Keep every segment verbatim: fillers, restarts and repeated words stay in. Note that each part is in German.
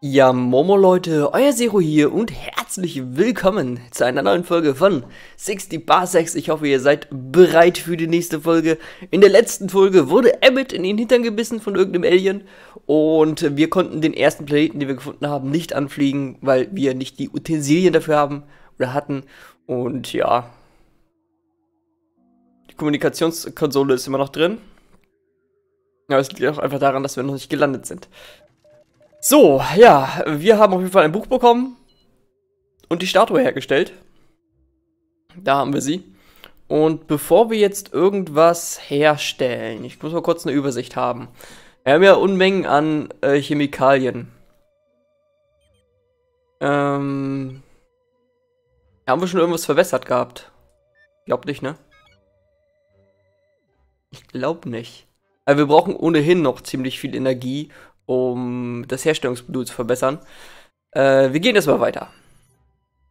Ja, Momo Leute, euer Zero hier und herzlich willkommen zu einer neuen Folge von sechzig Parsecs. Ich hoffe, ihr seid bereit für die nächste Folge. In der letzten Folge wurde Abbott in den Hintern gebissen von irgendeinem Alien und wir konnten den ersten Planeten, den wir gefunden haben, nicht anfliegen, weil wir nicht die Utensilien dafür haben oder hatten. Und ja, die Kommunikationskonsole ist immer noch drin. Ja, es liegt auch einfach daran, dass wir noch nicht gelandet sind. So, ja, wir haben auf jeden Fall ein Buch bekommen und die Statue hergestellt. Da haben wir sie. Und bevor wir jetzt irgendwas herstellen, ich muss mal kurz eine Übersicht haben. Wir haben ja Unmengen an äh, Chemikalien. Ähm, haben wir schon irgendwas verbessert gehabt? Ich glaube nicht, ne? Ich glaube nicht. Aber wir brauchen ohnehin noch ziemlich viel Energie, um das Herstellungsmodul zu verbessern. Äh, wir gehen erstmal weiter.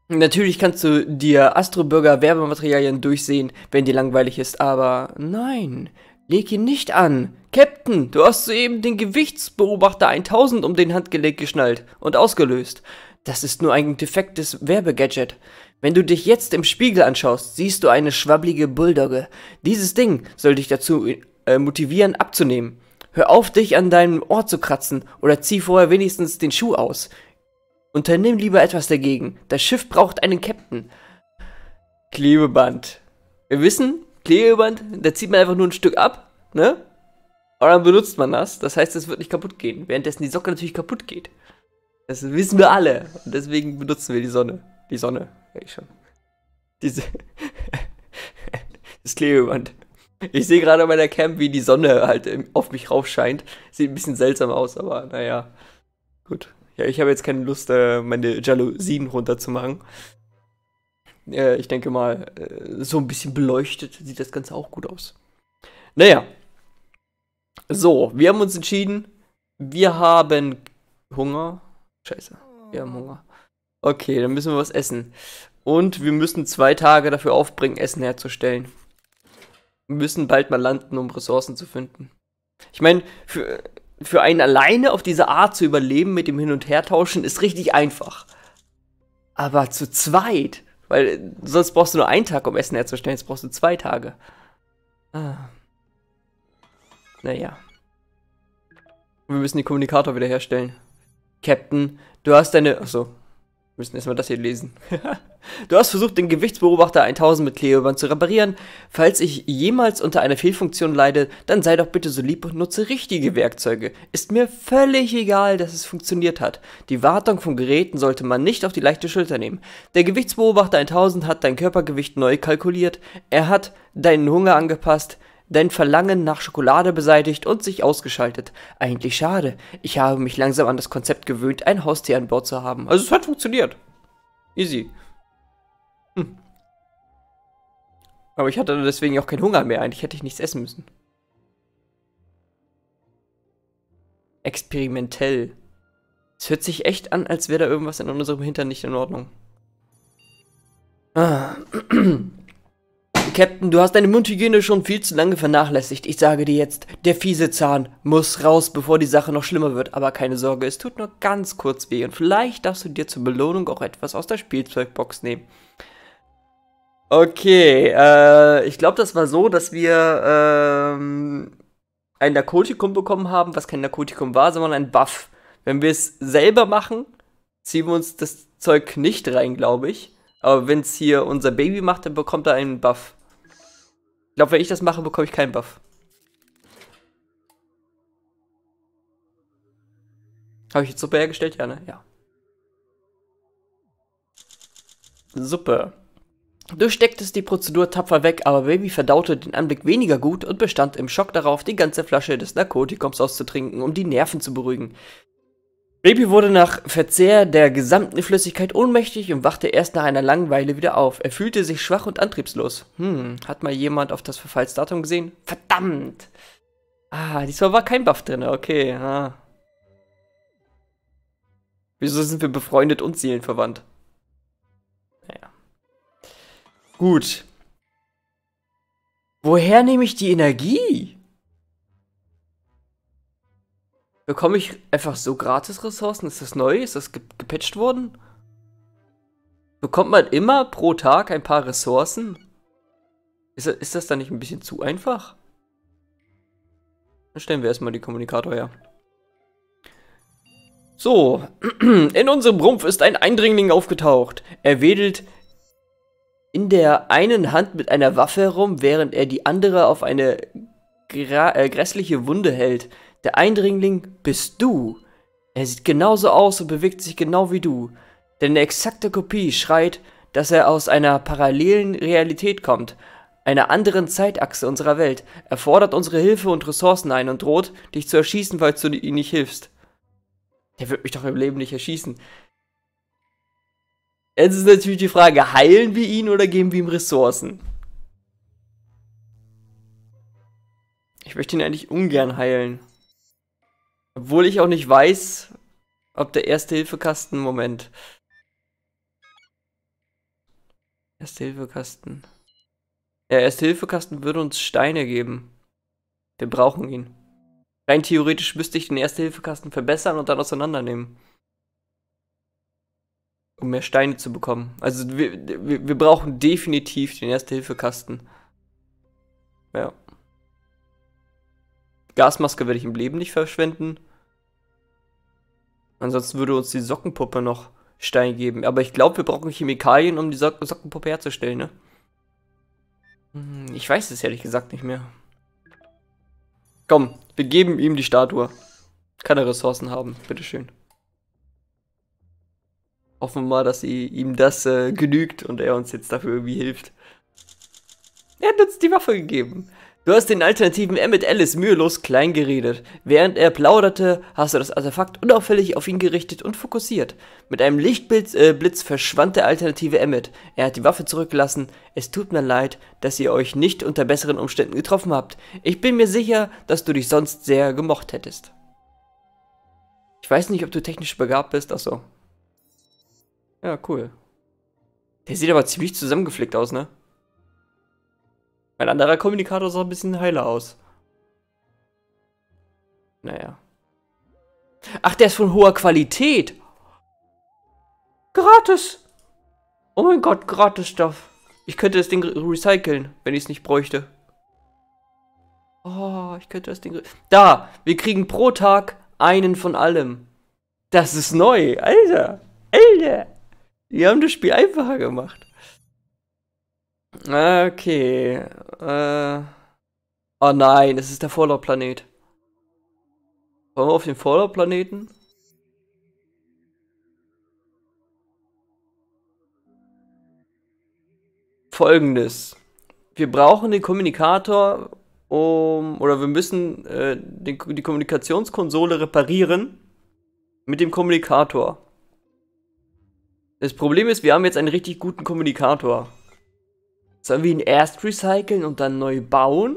Natürlich kannst du dir Astrobürger Werbematerialien durchsehen, wenn dir langweilig ist, aber nein, leg ihn nicht an. Captain, du hast soeben den Gewichtsbeobachter tausend um den Handgelenk geschnallt und ausgelöst. Das ist nur ein defektes Werbegadget. Wenn du dich jetzt im Spiegel anschaust, siehst du eine schwabbelige Bulldogge. Dieses Ding soll dich dazu äh, motivieren, abzunehmen. Hör auf, dich an deinem Ohr zu kratzen oder zieh vorher wenigstens den Schuh aus. Unternimm lieber etwas dagegen. Das Schiff braucht einen Captain. Klebeband. Wir wissen, Klebeband, da zieht man einfach nur ein Stück ab, ne? Und dann benutzt man das. Das heißt, es wird nicht kaputt gehen. Währenddessen die Socke natürlich kaputt geht. Das wissen wir alle. Und deswegen benutzen wir die Sonne. Die Sonne, ja, ich schon. Diese. Das Klebeband. Ich sehe gerade bei der Camp, wie die Sonne halt auf mich rauf scheint. Sieht ein bisschen seltsam aus, aber naja. Gut. Ja, ich habe jetzt keine Lust, meine Jalousien runterzumachen. Ich denke mal, so ein bisschen beleuchtet sieht das Ganze auch gut aus. Naja. So, wir haben uns entschieden. Wir haben Hunger. Scheiße, wir haben Hunger. Okay, dann müssen wir was essen. Und wir müssen zwei Tage dafür aufbringen, Essen herzustellen. Müssen bald mal landen, um Ressourcen zu finden. Ich meine, für, für einen alleine auf diese Art zu überleben mit dem Hin- und Hertauschen ist richtig einfach. Aber zu zweit, weil sonst brauchst du nur einen Tag, um Essen herzustellen, jetzt brauchst du zwei Tage. Ah. Naja. Wir müssen den Kommunikator wieder herstellen. Captain, du hast deine... Achso. Wir müssen erstmal das hier lesen. Du hast versucht, den Gewichtsbeobachter tausend mit Klebeband zu reparieren. Falls ich jemals unter einer Fehlfunktion leide, dann sei doch bitte so lieb und nutze richtige Werkzeuge. Ist mir völlig egal, dass es funktioniert hat. Die Wartung von Geräten sollte man nicht auf die leichte Schulter nehmen. Der Gewichtsbeobachter tausend hat dein Körpergewicht neu kalkuliert. Er hat deinen Hunger angepasst, dein Verlangen nach Schokolade beseitigt und sich ausgeschaltet. Eigentlich schade. Ich habe mich langsam an das Konzept gewöhnt, ein Haustier an Bord zu haben. Also es hat funktioniert. Easy. Hm. Aber ich hatte deswegen auch keinen Hunger mehr. Eigentlich hätte ich nichts essen müssen. Experimentell. Es hört sich echt an, als wäre da irgendwas in unserem Hintern nicht in Ordnung. Ah. Captain, du hast deine Mundhygiene schon viel zu lange vernachlässigt. Ich sage dir jetzt, der fiese Zahn muss raus, bevor die Sache noch schlimmer wird. Aber keine Sorge, es tut nur ganz kurz weh. Und vielleicht darfst du dir zur Belohnung auch etwas aus der Spielzeugbox nehmen. Okay, äh, ich glaube, das war so, dass wir ähm, ein Narkotikum bekommen haben, was kein Narkotikum war, sondern ein Buff. Wenn wir es selber machen, ziehen wir uns das Zeug nicht rein, glaube ich. Aber wenn es hier unser Baby macht, dann bekommt er einen Buff. Ich glaube, wenn ich das mache, bekomme ich keinen Buff. Habe ich jetzt Suppe hergestellt? Ja, ne? Ja. Suppe. Du stecktest die Prozedur tapfer weg, aber Baby verdaute den Anblick weniger gut und bestand im Schock darauf, die ganze Flasche des Narkotikums auszutrinken, um die Nerven zu beruhigen. Baby wurde nach Verzehr der gesamten Flüssigkeit ohnmächtig und wachte erst nach einer langen Weile wieder auf. Er fühlte sich schwach und antriebslos. Hm, hat mal jemand auf das Verfallsdatum gesehen? Verdammt! Ah, diesmal war kein Buff drin, okay. Ah. Wieso sind wir befreundet und seelenverwandt? Naja. Gut. Woher nehme ich die Energie? Bekomme ich einfach so gratis Ressourcen? Ist das neu? Ist das ge gepatcht worden? Bekommt man immer pro Tag ein paar Ressourcen? Ist das, ist das dann nicht ein bisschen zu einfach? Dann stellen wir erstmal die Kommunikator her. So, in unserem Rumpf ist ein Eindringling aufgetaucht. Er wedelt in der einen Hand mit einer Waffe herum, während er die andere auf eine äh, grässliche Wunde hält. Der Eindringling bist du. Er sieht genauso aus und bewegt sich genau wie du. Deine exakte Kopie schreit, dass er aus einer parallelen Realität kommt, einer anderen Zeitachse unserer Welt. Er fordert unsere Hilfe und Ressourcen ein und droht, dich zu erschießen, falls du ihm nicht hilfst. Der wird mich doch im Leben nicht erschießen. Jetzt ist natürlich die Frage, heilen wir ihn oder geben wir ihm Ressourcen? Ich möchte ihn eigentlich ungern heilen. Obwohl ich auch nicht weiß, ob der Erste-Hilfe-Kasten... Moment. Erste-Hilfe-Kasten... Der Erste-Hilfe-Kasten würde uns Steine geben. Wir brauchen ihn. Rein theoretisch müsste ich den Erste-Hilfe-Kasten verbessern und dann auseinandernehmen. Um mehr Steine zu bekommen. Also wir, wir, wir brauchen definitiv den Erste-Hilfe-Kasten. Ja. Gasmaske werde ich im Leben nicht verschwenden. Ansonsten würde uns die Sockenpuppe noch Stein geben. Aber ich glaube, wir brauchen Chemikalien, um die so Sockenpuppe herzustellen, ne? Hm, ich weiß es ehrlich gesagt nicht mehr. Komm, wir geben ihm die Statue. Kann er Ressourcen haben, bitteschön. Hoffen wir mal, dass sie, ihm das äh, genügt und er uns jetzt dafür irgendwie hilft. Er hat uns die Waffe gegeben. Du hast den alternativen Emmett Alice mühelos klein geredet. Während er plauderte, hast du das Artefakt unauffällig auf ihn gerichtet und fokussiert. Mit einem Lichtblitz äh, Blitz verschwand der alternative Emmett. Er hat die Waffe zurückgelassen. Es tut mir leid, dass ihr euch nicht unter besseren Umständen getroffen habt. Ich bin mir sicher, dass du dich sonst sehr gemocht hättest. Ich weiß nicht, ob du technisch begabt bist. Achso. Ja, cool. Der sieht aber ziemlich zusammengeflickt aus, ne? Mein anderer Kommunikator sah ein bisschen heiler aus. Naja. Ach, der ist von hoher Qualität. Gratis. Oh mein Gott, gratis Stuff. Ich könnte das Ding recyceln, wenn ich es nicht bräuchte. Oh, ich könnte das Ding... Da, wir kriegen pro Tag einen von allem. Das ist neu, Alter. Alter. Die haben das Spiel einfacher gemacht. Okay, äh... Oh nein, es ist der Fallout-Planet. Wollen wir auf den Fallout-Planeten? Folgendes. Wir brauchen den Kommunikator, um... Oder wir müssen äh, den, die Kommunikationskonsole reparieren. Mit dem Kommunikator. Das Problem ist, wir haben jetzt einen richtig guten Kommunikator. Sollen wir ihn erst recyceln und dann neu bauen?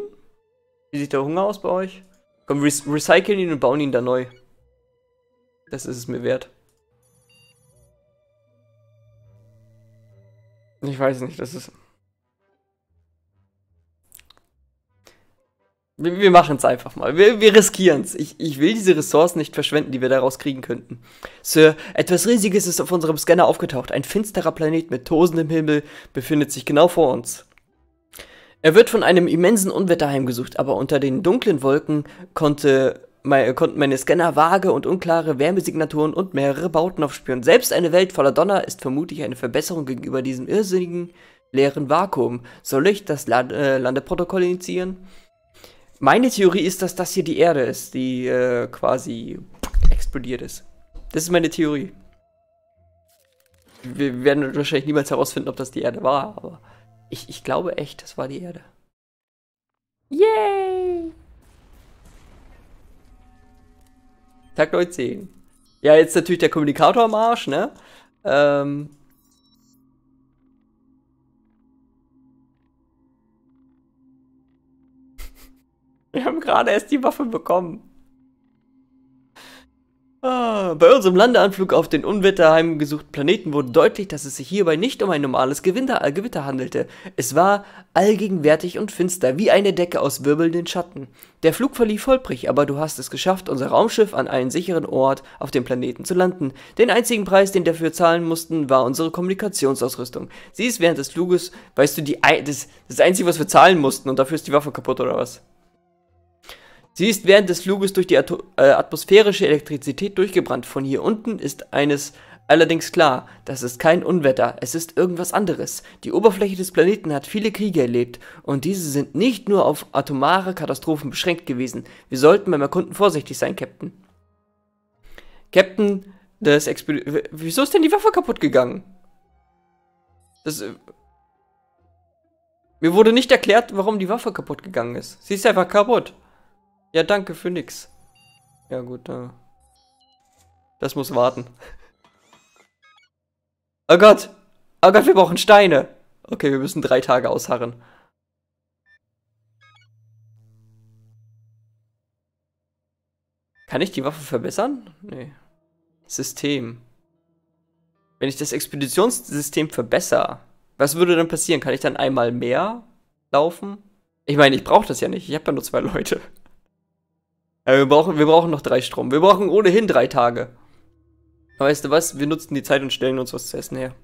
Wie sieht der Hunger aus bei euch? Komm, re recyceln ihn und bauen ihn dann neu. Das ist es mir wert. Ich weiß nicht, das ist... Wir, wir machen es einfach mal. Wir, wir riskieren es. Ich, ich will diese Ressourcen nicht verschwenden, die wir daraus kriegen könnten. Sir, etwas Riesiges ist auf unserem Scanner aufgetaucht. Ein finsterer Planet mit tosendem Himmel befindet sich genau vor uns. Er wird von einem immensen Unwetter heimgesucht, aber unter den dunklen Wolken konnte, mein, konnten meine Scanner vage und unklare Wärmesignaturen und mehrere Bauten aufspüren. Selbst eine Welt voller Donner ist vermutlich eine Verbesserung gegenüber diesem irrsinnigen, leeren Vakuum. Soll ich das Land, äh, Landeprotokoll initiieren? Meine Theorie ist, dass das hier die Erde ist, die äh, quasi explodiert ist. Das ist meine Theorie. Wir werden wahrscheinlich niemals herausfinden, ob das die Erde war, aber ich, ich glaube echt, das war die Erde. Yay! Tag neunzehn. Ja, jetzt natürlich der Kommunikator am Arsch, ne? Ähm... Wir haben gerade erst die Waffe bekommen. Ah, bei unserem Landeanflug auf den unwetterheimgesuchten Planeten wurde deutlich, dass es sich hierbei nicht um ein normales Gewitter handelte. Es war allgegenwärtig und finster, wie eine Decke aus wirbelnden Schatten. Der Flug verlief holprig, aber du hast es geschafft, unser Raumschiff an einen sicheren Ort auf dem Planeten zu landen. Den einzigen Preis, den wir dafür zahlen mussten, war unsere Kommunikationsausrüstung. Sie ist während des Fluges, weißt du, die Ei das, das Einzige, was wir zahlen mussten, und dafür ist die Waffe kaputt, oder was? Sie ist während des Fluges durch die At äh, atmosphärische Elektrizität durchgebrannt. Von hier unten ist eines allerdings klar, das ist kein Unwetter, es ist irgendwas anderes. Die Oberfläche des Planeten hat viele Kriege erlebt und diese sind nicht nur auf atomare Katastrophen beschränkt gewesen. Wir sollten beim Erkunden vorsichtig sein, Captain. Captain, das Expeditions... Wieso ist denn die Waffe kaputt gegangen? Das... Äh Mir wurde nicht erklärt, warum die Waffe kaputt gegangen ist. Sie ist einfach kaputt. Ja, danke für nix. Ja gut, da. Das muss warten. Oh Gott! Oh Gott, wir brauchen Steine! Okay, wir müssen drei Tage ausharren. Kann ich die Waffe verbessern? Nee. System. Wenn ich das Expeditionssystem verbessere, was würde dann passieren? Kann ich dann einmal mehr laufen? Ich meine, ich brauche das ja nicht. Ich habe ja nur zwei Leute. Wir brauchen, wir brauchen noch drei Strom. Wir brauchen ohnehin drei Tage. Aber weißt du was? Wir nutzen die Zeit und stellen uns was zu essen her.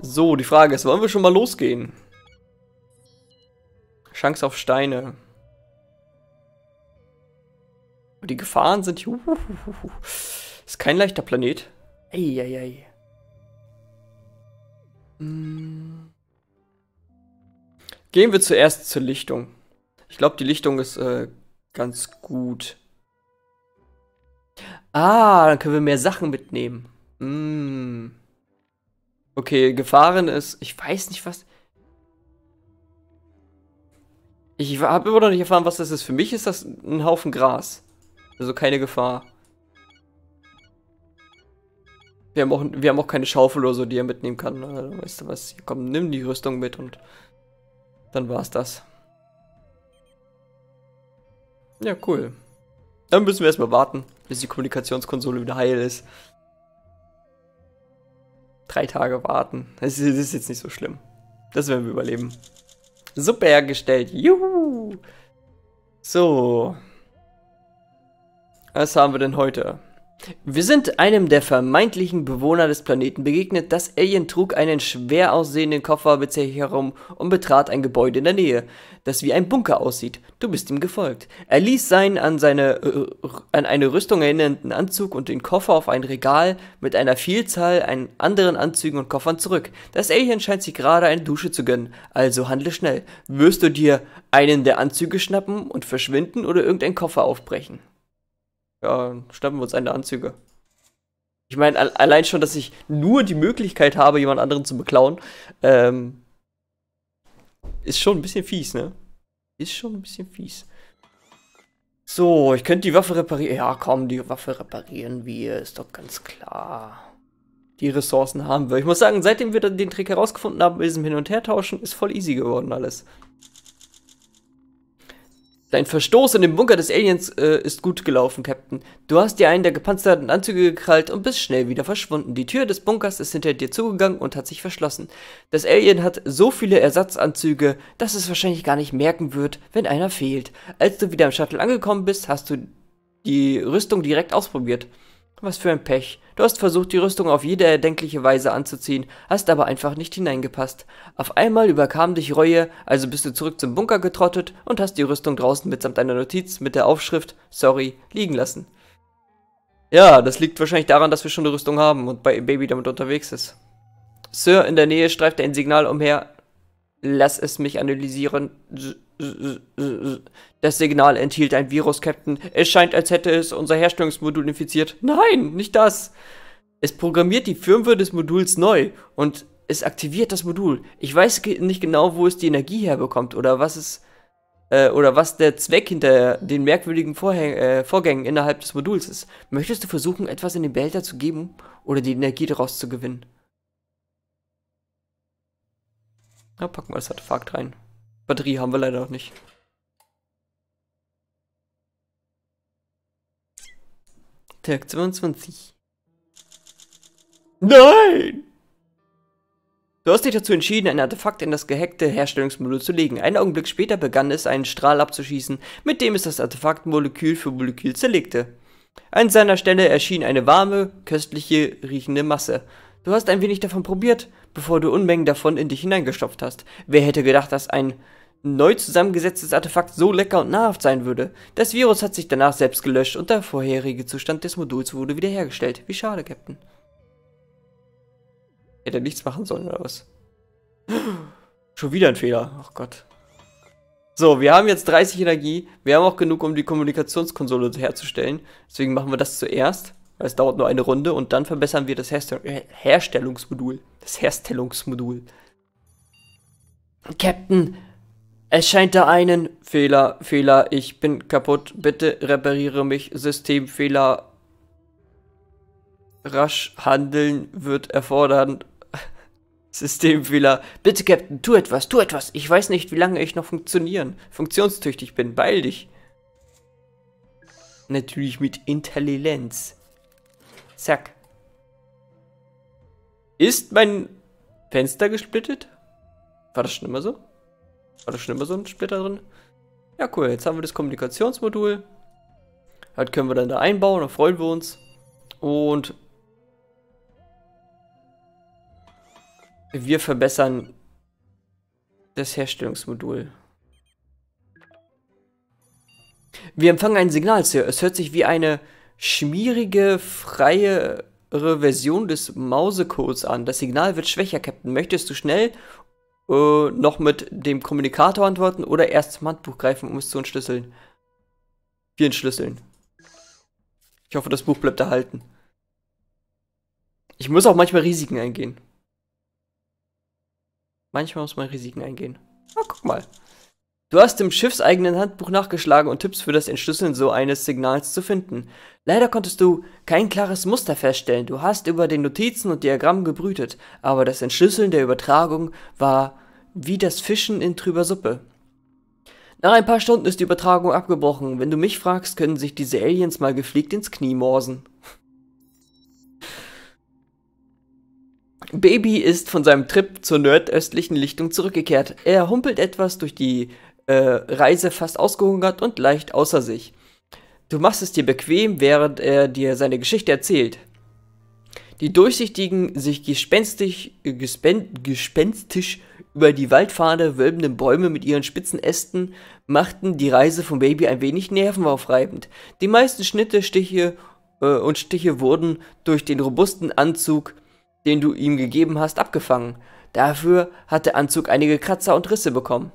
So, die Frage ist, wollen wir schon mal losgehen? Chance auf Steine. Die Gefahren sind hier. Ist kein leichter Planet. Eieiei. Hm. Gehen wir zuerst zur Lichtung. Ich glaube, die Lichtung ist äh, ganz gut. Ah, dann können wir mehr Sachen mitnehmen. Mm. Okay, Gefahren ist... Ich weiß nicht, was... Ich habe immer noch nicht erfahren, was das ist. Für mich ist das ein Haufen Gras. Also keine Gefahr. Wir haben auch, wir haben auch keine Schaufel oder so, die er mitnehmen kann. Also, weißt du was? Komm, nimm die Rüstung mit und... Dann war's das. Ja, cool. Dann müssen wir erstmal warten, bis die Kommunikationskonsole wieder heil ist. Drei Tage warten. Das ist, das ist jetzt nicht so schlimm. Das werden wir überleben. Super hergestellt. Juhu! So. Was haben wir denn heute? Wir sind einem der vermeintlichen Bewohner des Planeten begegnet. Das Alien trug einen schwer aussehenden Koffer mit sich herum und betrat ein Gebäude in der Nähe, das wie ein Bunker aussieht. Du bist ihm gefolgt. Er ließ seinen an, seine, äh, an eine Rüstung erinnernden Anzug und den Koffer auf ein Regal mit einer Vielzahl an anderen Anzügen und Koffern zurück. Das Alien scheint sich gerade eine Dusche zu gönnen, also handle schnell. Wirst du dir einen der Anzüge schnappen und verschwinden oder irgendeinen Koffer aufbrechen? Ja, schnappen wir uns einen der Anzüge. Ich meine, al allein schon, dass ich nur die Möglichkeit habe, jemand anderen zu beklauen, ähm, ist schon ein bisschen fies, ne? Ist schon ein bisschen fies. So, ich könnte die Waffe reparieren. Ja, komm, die Waffe reparieren wir, ist doch ganz klar. Die Ressourcen haben wir. Ich muss sagen, seitdem wir den Trick herausgefunden haben, mit diesem Hin- und Hertauschen, ist voll easy geworden alles. Dein Verstoß in den Bunker des Aliens äh, ist gut gelaufen, Captain. Du hast dir einen der gepanzerten Anzüge gekrallt und bist schnell wieder verschwunden. Die Tür des Bunkers ist hinter dir zugegangen und hat sich verschlossen. Das Alien hat so viele Ersatzanzüge, dass es wahrscheinlich gar nicht merken wird, wenn einer fehlt. Als du wieder im Shuttle angekommen bist, hast du die Rüstung direkt ausprobiert. Was für ein Pech. Du hast versucht, die Rüstung auf jede erdenkliche Weise anzuziehen, hast aber einfach nicht hineingepasst. Auf einmal überkam dich Reue, also bist du zurück zum Bunker getrottet und hast die Rüstung draußen mitsamt einer Notiz mit der Aufschrift Sorry liegen lassen. Ja, das liegt wahrscheinlich daran, dass wir schon eine Rüstung haben und bei Baby damit unterwegs ist. Sir, in der Nähe streift ein Signal umher. Lass es mich analysieren. Das Signal enthielt ein Virus, Captain. Es scheint, als hätte es unser Herstellungsmodul infiziert. Nein, nicht das. Es programmiert die Firmware des Moduls neu und es aktiviert das Modul. Ich weiß nicht genau, wo es die Energie herbekommt oder was es äh, oder was der Zweck hinter den merkwürdigen Vorhäng äh, Vorgängen innerhalb des Moduls ist. Möchtest du versuchen, etwas in den Behälter zu geben oder die Energie daraus zu gewinnen? Na, packen wir das Artefakt rein. Batterie haben wir leider noch nicht. Tag zweiundzwanzig. Nein! Du hast dich dazu entschieden, ein Artefakt in das gehackte Herstellungsmodul zu legen. Einen Augenblick später begann es, einen Strahl abzuschießen, mit dem es das Artefakt Molekül für Molekül zerlegte. An seiner Stelle erschien eine warme, köstliche, riechende Masse. Du hast ein wenig davon probiert, bevor du Unmengen davon in dich hineingestopft hast. Wer hätte gedacht, dass ein neu zusammengesetztes Artefakt so lecker und nahrhaft sein würde? Das Virus hat sich danach selbst gelöscht und der vorherige Zustand des Moduls wurde wiederhergestellt. Wie schade, Captain. Hätte er nichts machen sollen, oder was? Schon wieder ein Fehler. Ach Gott. So, wir haben jetzt dreißig Energie. Wir haben auch genug, um die Kommunikationskonsole herzustellen. Deswegen machen wir das zuerst. Weil es dauert nur eine Runde und dann verbessern wir das Herstell- Herstellungsmodul. Das Herstellungsmodul. Captain, es scheint da einen Fehler, Fehler, ich bin kaputt. Bitte repariere mich. Systemfehler. Rasch handeln wird erfordern. Systemfehler. Bitte, Captain, tu etwas, tu etwas. Ich weiß nicht, wie lange ich noch funktionieren, funktionstüchtig bin. Beeil dich. Natürlich mit Intelligenz. Zack. Ist mein Fenster gesplittet? War das schon immer so? War das schon immer so ein Splitter drin? Ja, cool. Jetzt haben wir das Kommunikationsmodul. Das können wir dann da einbauen. Da freuen wir uns. Und wir verbessern das Herstellungsmodul. Wir empfangen ein Signal, Sir. Es hört sich wie eine schmierige, freiere Version des Mausecodes an. Das Signal wird schwächer, Captain. Möchtest du schnell äh, noch mit dem Kommunikator antworten oder erst zum Handbuch greifen, um es zu entschlüsseln? Wir entschlüsseln. Ich hoffe, das Buch bleibt erhalten. Ich muss auch manchmal Risiken eingehen. Manchmal muss man Risiken eingehen. Ah, guck mal. Du hast im schiffseigenen Handbuch nachgeschlagen und Tipps für das Entschlüsseln so eines Signals zu finden. Leider konntest du kein klares Muster feststellen. Du hast über den Notizen und Diagrammen gebrütet, aber das Entschlüsseln der Übertragung war wie das Fischen in trüber Suppe. Nach ein paar Stunden ist die Übertragung abgebrochen. Wenn du mich fragst, können sich diese Aliens mal gepflegt ins Knie morsen. Baby ist von seinem Trip zur nordöstlichen Lichtung zurückgekehrt. Er humpelt etwas durch die äh, Reise fast ausgehungert und leicht außer sich. Du machst es dir bequem, während er dir seine Geschichte erzählt. Die durchsichtigen, sich gespenstisch, gespen, gespenstisch über die Waldpfade wölbenden Bäume mit ihren spitzen Ästen machten die Reise vom Baby ein wenig nervenaufreibend. Die meisten Schnitte, Stiche äh, und Stiche wurden durch den robusten Anzug, den du ihm gegeben hast, abgefangen. Dafür hat der Anzug einige Kratzer und Risse bekommen.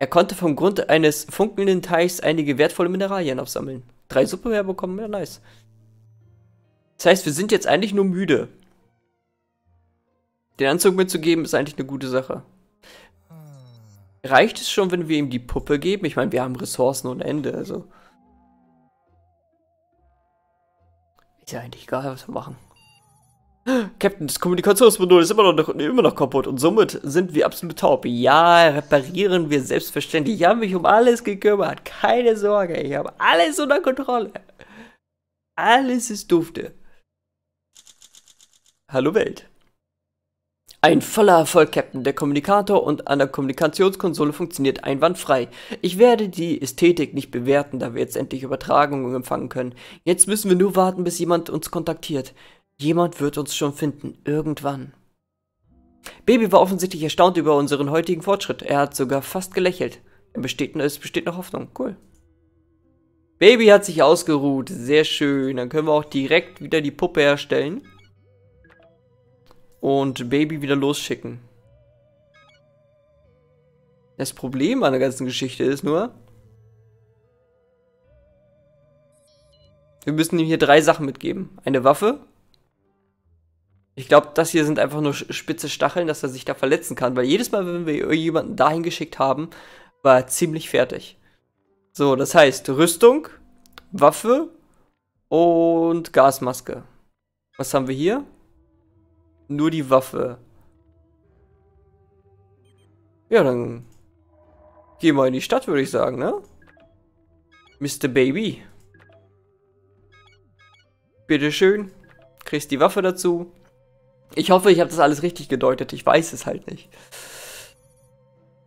Er konnte vom Grund eines funkelnden Teichs einige wertvolle Mineralien aufsammeln. Drei Suppe mehr bekommen, ja nice. Das heißt, wir sind jetzt eigentlich nur müde. Den Anzug mitzugeben ist eigentlich eine gute Sache. Reicht es schon, wenn wir ihm die Puppe geben? Ich meine, wir haben Ressourcen ohne Ende, also. Ist ja eigentlich egal, was wir machen. Captain, das Kommunikationsmodul ist immer noch, immer noch kaputt und somit sind wir absolut taub. Ja, reparieren wir selbstverständlich. Ich habe mich um alles gekümmert. Keine Sorge, ich habe alles unter Kontrolle. Alles ist dufte. Hallo Welt. Ein voller Erfolg, Captain. Der Kommunikator und an der Kommunikationskonsole funktioniert einwandfrei. Ich werde die Ästhetik nicht bewerten, da wir jetzt endlich Übertragungen empfangen können. Jetzt müssen wir nur warten, bis jemand uns kontaktiert. Jemand wird uns schon finden. Irgendwann. Baby war offensichtlich erstaunt über unseren heutigen Fortschritt. Er hat sogar fast gelächelt. Er besteht, es besteht noch Hoffnung. Cool. Baby hat sich ausgeruht. Sehr schön. Dann können wir auch direkt wieder die Puppe herstellen. Und Baby wieder losschicken. Das Problem an der ganzen Geschichte ist nur, wir müssen ihm hier drei Sachen mitgeben. Eine Waffe. Ich glaube, das hier sind einfach nur spitze Stacheln, dass er sich da verletzen kann. Weil jedes Mal, wenn wir jemanden dahin geschickt haben, war er ziemlich fertig. So, das heißt Rüstung, Waffe und Gasmaske. Was haben wir hier? Nur die Waffe. Ja, dann gehen wir in die Stadt, würde ich sagen, ne? Mister Baby. bitteschön, kriegst die Waffe dazu. Ich hoffe, ich habe das alles richtig gedeutet, ich weiß es halt nicht.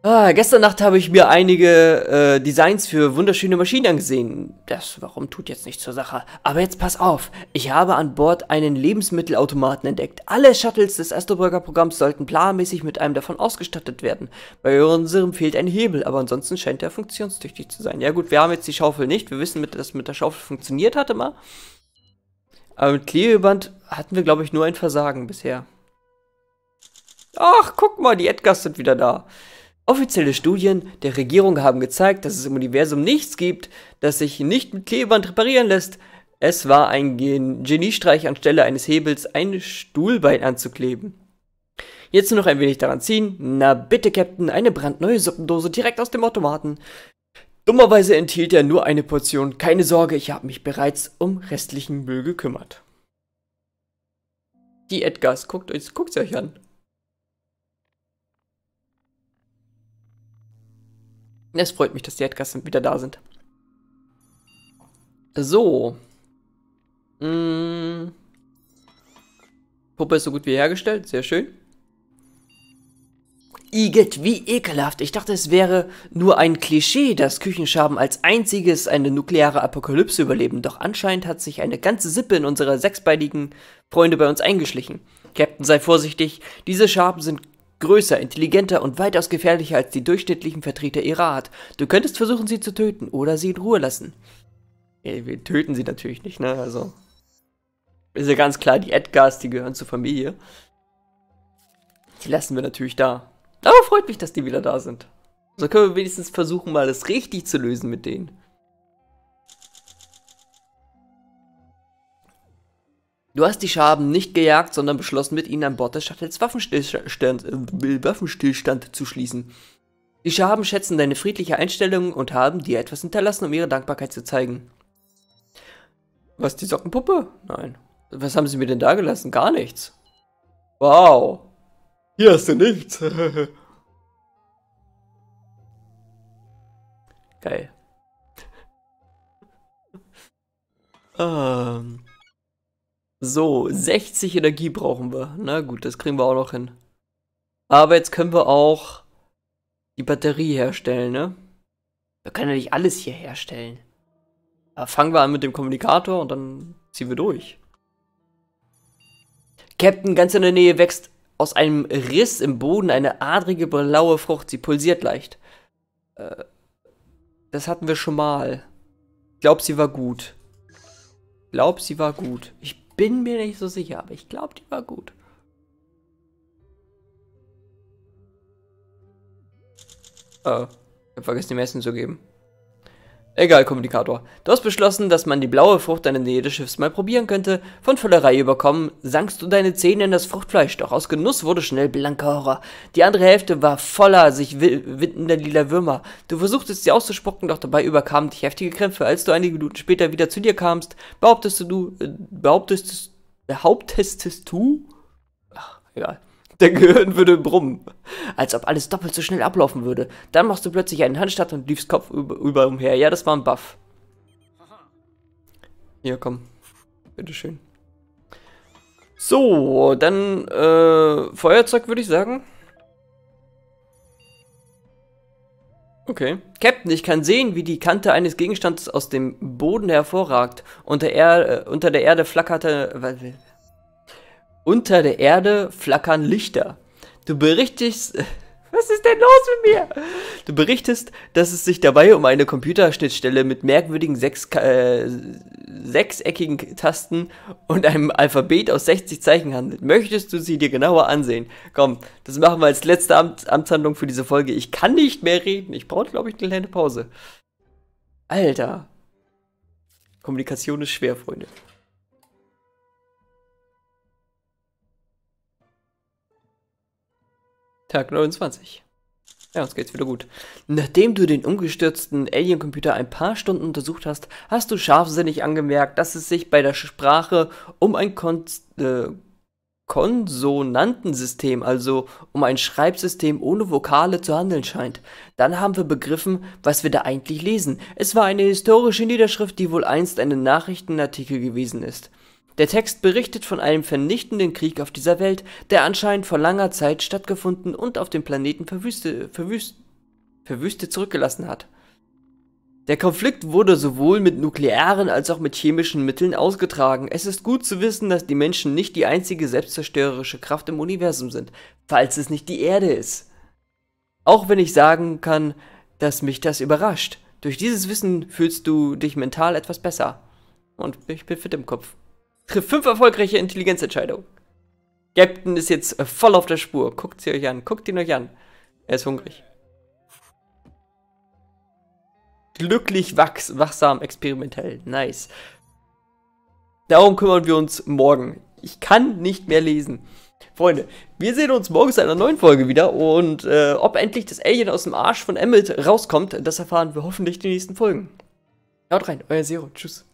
Ah, gestern Nacht habe ich mir einige äh, Designs für wunderschöne Maschinen angesehen. Das warum tut jetzt nichts zur Sache. Aber jetzt pass auf, ich habe an Bord einen Lebensmittelautomaten entdeckt. Alle Shuttles des Astrobürger Programms sollten planmäßig mit einem davon ausgestattet werden. Bei unserem fehlt ein Hebel, aber ansonsten scheint er funktionstüchtig zu sein. Ja gut, wir haben jetzt die Schaufel nicht, wir wissen, dass das mit der Schaufel funktioniert hatte mal. Aber mit Klebeband hatten wir, glaube ich, nur ein Versagen bisher. Ach, guck mal, die Edgars sind wieder da. Offizielle Studien der Regierung haben gezeigt, dass es im Universum nichts gibt, das sich nicht mit Klebeband reparieren lässt. Es war ein Geniestreich, anstelle eines Hebels ein Stuhlbein anzukleben. Jetzt nur noch ein wenig daran ziehen. Na bitte, Captain, eine brandneue Suppendose direkt aus dem Automaten. Dummerweise enthielt er nur eine Portion. Keine Sorge, ich habe mich bereits um restlichen Müll gekümmert. Die Edgars, guckt euch, guckt's euch an. Es freut mich, dass die Edgars wieder da sind. So. Hm. Puppe ist so gut wie hergestellt. Sehr schön. Igitt, wie ekelhaft. Ich dachte, es wäre nur ein Klischee, dass Küchenschaben als einziges eine nukleare Apokalypse überleben. Doch anscheinend hat sich eine ganze Sippe in unserer sechsbeinigen Freunde bei uns eingeschlichen. Captain, sei vorsichtig. Diese Schaben sind größer, intelligenter und weitaus gefährlicher als die durchschnittlichen Vertreter ihrer Art. Du könntest versuchen, sie zu töten oder sie in Ruhe lassen. Ey, wir töten sie natürlich nicht, ne? Also ist ja ganz klar, die Edgars, die gehören zur Familie. Die lassen wir natürlich da. Aber freut mich, dass die wieder da sind. So können wir wenigstens versuchen, mal das richtig zu lösen mit denen. Du hast die Schaben nicht gejagt, sondern beschlossen, mit ihnen an Bord des Shuttles Waffenstillstand, äh, Waffenstillstand zu schließen. Die Schaben schätzen deine friedliche Einstellung und haben dir etwas hinterlassen, um ihre Dankbarkeit zu zeigen. Was, die Sockenpuppe? Nein. Was haben sie mir denn da gelassen? Gar nichts. Wow. Hier hast du nichts. Geil. Ähm... um. So, sechzig Energie brauchen wir. Na gut, das kriegen wir auch noch hin. Aber jetzt können wir auch die Batterie herstellen, ne? Wir können ja nicht alles hier herstellen. Da fangen wir an mit dem Kommunikator und dann ziehen wir durch. Captain, ganz in der Nähe wächst aus einem Riss im Boden eine adrige blaue Frucht. Sie pulsiert leicht. Äh, das hatten wir schon mal. Ich glaube, sie war gut. Ich glaube, sie war gut. Ich bin mir nicht so sicher, aber ich glaube, die war gut. Oh, ich habe vergessen, dem Essen zu geben. Egal, Kommunikator. Du hast beschlossen, dass man die blaue Frucht in der Nähe des Schiffs mal probieren könnte. Von Völlerei überkommen, sankst du deine Zähne in das Fruchtfleisch, doch aus Genuss wurde schnell blanker Horror. Die andere Hälfte war voller sich windender lila Würmer. Du versuchtest sie auszuspucken, doch dabei überkamen dich heftige Krämpfe. Als du einige Minuten später wieder zu dir kamst, behauptest du, äh, behauptest, behauptestest du? Ach, egal. Dein Gehirn würde brummen, als ob alles doppelt so schnell ablaufen würde. Dann machst du plötzlich einen Handstand und liefst Kopf über, über umher. Ja, das war ein Buff. Ja, komm. Bitteschön. So, dann äh, Feuerzeug, würde ich sagen. Okay. Captain, ich kann sehen, wie die Kante eines Gegenstandes aus dem Boden hervorragt. Unter, er äh, unter der Erde flackerte... Was will... Unter der Erde flackern Lichter. Du berichtest... Was ist denn los mit mir? Du berichtest, dass es sich dabei um eine Computerschnittstelle mit merkwürdigen sechs, äh, sechseckigen Tasten und einem Alphabet aus sechzig Zeichen handelt. Möchtest du sie dir genauer ansehen? Komm, das machen wir als letzte Amts- Amtshandlung für diese Folge. Ich kann nicht mehr reden. Ich brauche, glaube ich, eine kleine Pause. Alter. Kommunikation ist schwer, Freunde. Tag neunundzwanzig. Ja, uns geht's wieder gut. Nachdem du den umgestürzten Alien-Computer ein paar Stunden untersucht hast, hast du scharfsinnig angemerkt, dass es sich bei der Sprache um ein Kon äh, Konsonantensystem, also um ein Schreibsystem ohne Vokale zu handeln scheint. Dann haben wir begriffen, was wir da eigentlich lesen. Es war eine historische Niederschrift, die wohl einst ein Nachrichtenartikel gewesen ist. Der Text berichtet von einem vernichtenden Krieg auf dieser Welt, der anscheinend vor langer Zeit stattgefunden und auf dem Planeten verwüste, verwüst, verwüste zurückgelassen hat. Der Konflikt wurde sowohl mit nuklearen als auch mit chemischen Mitteln ausgetragen. Es ist gut zu wissen, dass die Menschen nicht die einzige selbstzerstörerische Kraft im Universum sind, falls es nicht die Erde ist. Auch wenn ich sagen kann, dass mich das überrascht. Durch dieses Wissen fühlst du dich mental etwas besser. Und ich bin fit im Kopf. Triff fünf erfolgreiche Intelligenzentscheidungen. Captain ist jetzt voll auf der Spur. Guckt sie euch an, guckt ihn euch an. Er ist hungrig. Glücklich, wachs, wachsam, experimentell. Nice. Darum kümmern wir uns morgen. Ich kann nicht mehr lesen. Freunde, wir sehen uns morgen zu einer neuen Folge wieder. Und äh, ob endlich das Alien aus dem Arsch von Emmett rauskommt, das erfahren wir hoffentlich in den nächsten Folgen. Haut rein, euer Zero. Tschüss.